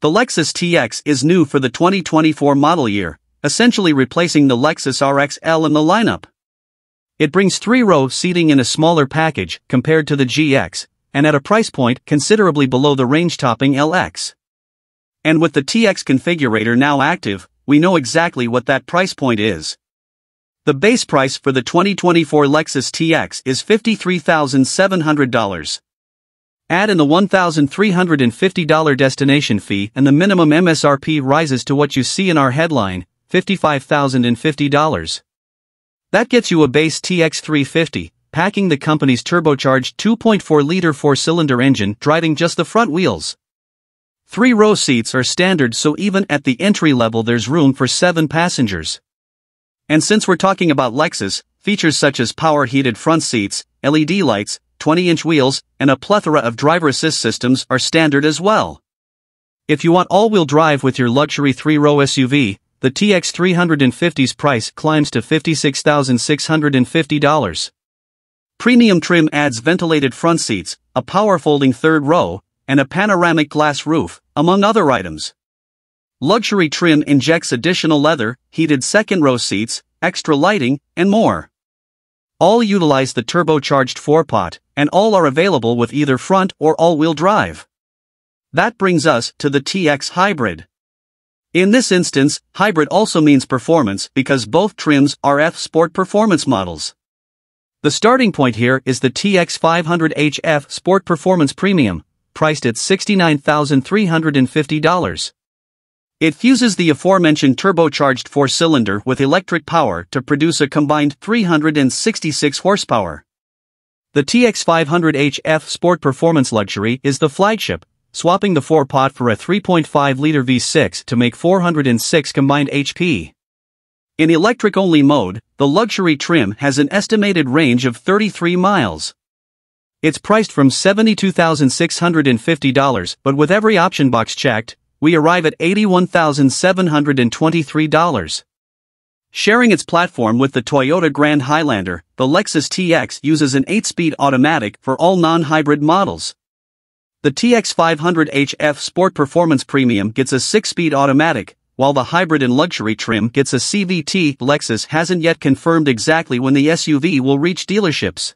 The Lexus TX is new for the 2024 model year, essentially replacing the Lexus RX-L in the lineup. It brings three-row seating in a smaller package compared to the GX, and at a price point considerably below the range-topping LX. And with the TX configurator now active, we know exactly what that price point is. The base price for the 2024 Lexus TX is $53,700. Add in the $1,350 destination fee and the minimum MSRP rises to what you see in our headline, $55,050. That gets you a base TX350, packing the company's turbocharged 2.4-liter four-cylinder engine driving just the front wheels. Three-row seats are standard, so even at the entry level there's room for 7 passengers. And since we're talking about Lexus, features such as power-heated front seats, LED lights, 20-inch wheels, and a plethora of driver assist systems are standard as well. If you want all-wheel drive with your luxury three-row SUV, the TX350's price climbs to $56,650. Premium trim adds ventilated front seats, a power folding third row, and a panoramic glass roof, among other items. Luxury trim injects additional leather, heated second-row seats, extra lighting, and more. All utilize the turbocharged 4-pot, and all are available with either front or all-wheel drive. That brings us to the TX Hybrid. In this instance, hybrid also means performance because both trims are F Sport performance models. The starting point here is the TX 500H F Sport Performance Premium, priced at $69,350. It fuses the aforementioned turbocharged 4-cylinder with electric power to produce a combined 366 horsepower. The TX 500H F Sport Performance Luxury is the flagship, swapping the 4-pot for a 3.5-liter V6 to make 406 combined HP. In electric-only mode, the luxury trim has an estimated range of 33 miles. It's priced from $72,650, but with every option box checked, we arrive at $81,723. Sharing its platform with the Toyota Grand Highlander, the Lexus TX uses an 8-speed automatic for all non-hybrid models. The TX 500H F Sport Performance Premium gets a 6-speed automatic, while the hybrid and luxury trim gets a CVT. Lexus hasn't yet confirmed exactly when the SUV will reach dealerships.